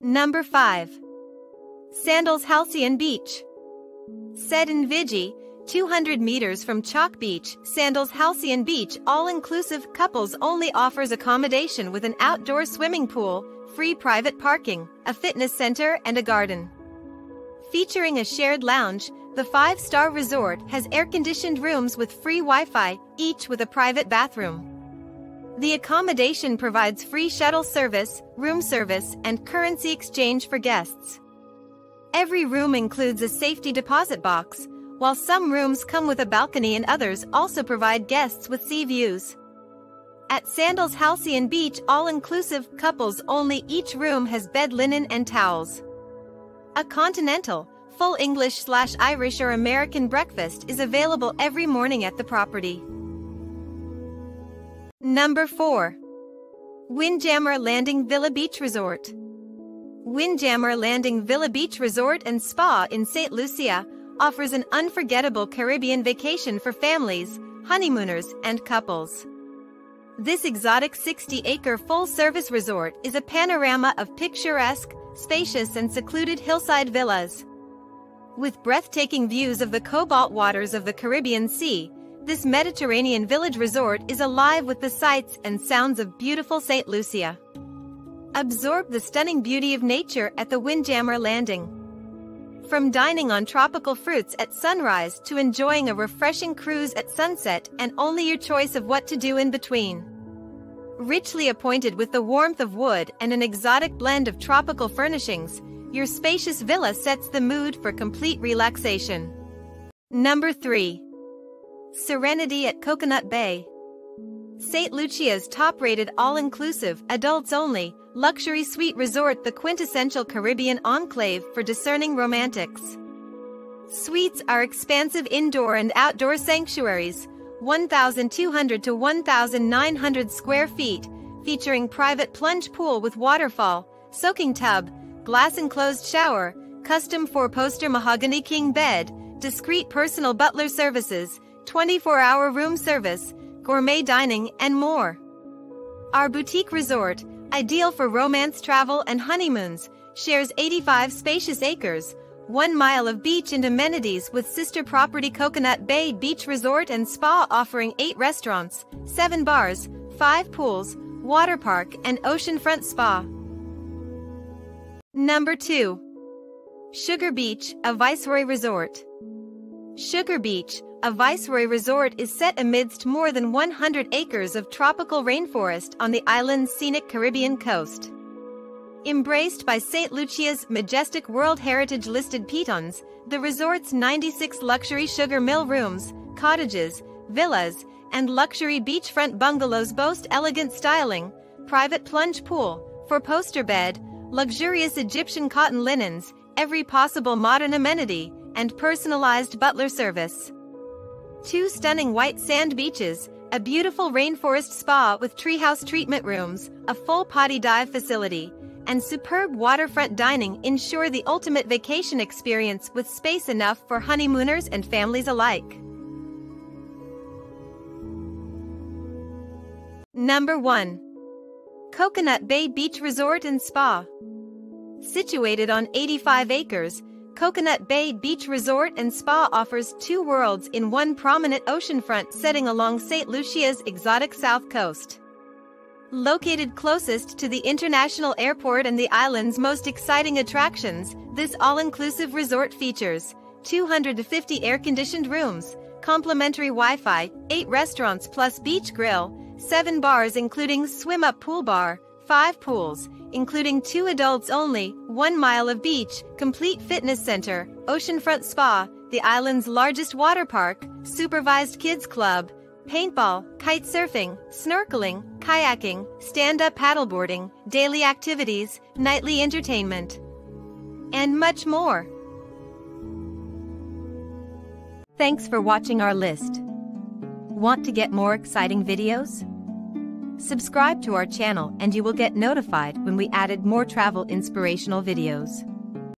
Number 5. Sandals Halcyon Beach. Set in Vigie, 200 meters from Chalk Beach, Sandals Halcyon Beach all-inclusive couples only offers accommodation with an outdoor swimming pool, free private parking, a fitness center and a garden. Featuring a shared lounge, the 5-star resort has air-conditioned rooms with free Wi-Fi, each with a private bathroom. The accommodation provides free shuttle service, room service, and currency exchange for guests. Every room includes a safety deposit box, while some rooms come with a balcony and others also provide guests with sea views. At Sandals Halcyon Beach all-inclusive couples only, each room has bed linen and towels. A continental, full English/Irish or American breakfast is available every morning at the property. Number 4. Windjammer Landing Villa Beach Resort. Windjammer Landing Villa Beach Resort and Spa in St. Lucia offers an unforgettable Caribbean vacation for families, honeymooners, and couples. This exotic 60-acre full-service resort is a panorama of picturesque, spacious, and secluded hillside villas. With breathtaking views of the cobalt waters of the Caribbean Sea, this Mediterranean village resort is alive with the sights and sounds of beautiful St. Lucia. Absorb the stunning beauty of nature at the Windjammer Landing. From dining on tropical fruits at sunrise to enjoying a refreshing cruise at sunset, and only your choice of what to do in between. Richly appointed with the warmth of wood and an exotic blend of tropical furnishings, your spacious villa sets the mood for complete relaxation. Number 3. Serenity at Coconut Bay. St. Lucia's top-rated all-inclusive, adults-only, luxury suite resort, the quintessential Caribbean enclave for discerning romantics. Suites are expansive indoor and outdoor sanctuaries, 1,200 to 1,900 square feet, featuring private plunge pool with waterfall, soaking tub, glass-enclosed shower, custom 4-poster mahogany king bed, discreet personal butler services, 24-hour room service, gourmet dining, and more. Our boutique resort, ideal for romance travel and honeymoons, shares 85 spacious acres, 1 mile of beach and amenities with sister property Coconut Bay Beach Resort and Spa, offering 8 restaurants, 7 bars, 5 pools, water park, and oceanfront spa. Number 2. Sugar Beach, a Viceroy Resort. Sugar Beach, a Viceroy Resort is set amidst more than 100 acres of tropical rainforest on the island's scenic Caribbean coast. Embraced by St. Lucia's majestic World Heritage-listed pitons, the resort's 96 luxury sugar mill rooms, cottages, villas, and luxury beachfront bungalows boast elegant styling, private plunge pool, 4-poster bed, luxurious Egyptian cotton linens, every possible modern amenity, and personalized butler service. 2 stunning white sand beaches, a beautiful rainforest spa with treehouse treatment rooms, a full potty dive facility, and superb waterfront dining ensure the ultimate vacation experience with space enough for honeymooners and families alike. Number 1. Coconut Bay Beach Resort and Spa. Situated on 85 acres, Coconut Bay Beach Resort and Spa offers 2 worlds in one prominent oceanfront setting along St. Lucia's exotic south coast. Located closest to the international airport and the island's most exciting attractions, this all-inclusive resort features 250 air-conditioned rooms, complimentary Wi-Fi, 8 restaurants plus beach grill, 7 bars including swim-up pool bar, 5 pools, including 2 adults only, 1 mile of beach, complete fitness center, oceanfront spa, the island's largest water park, supervised kids club, paintball, kite surfing, snorkeling, kayaking, stand-up paddleboarding, daily activities, nightly entertainment, and much more. Thanks for watching our list. Want to get more exciting videos? Subscribe to our channel and you will get notified when we added more travel inspirational videos.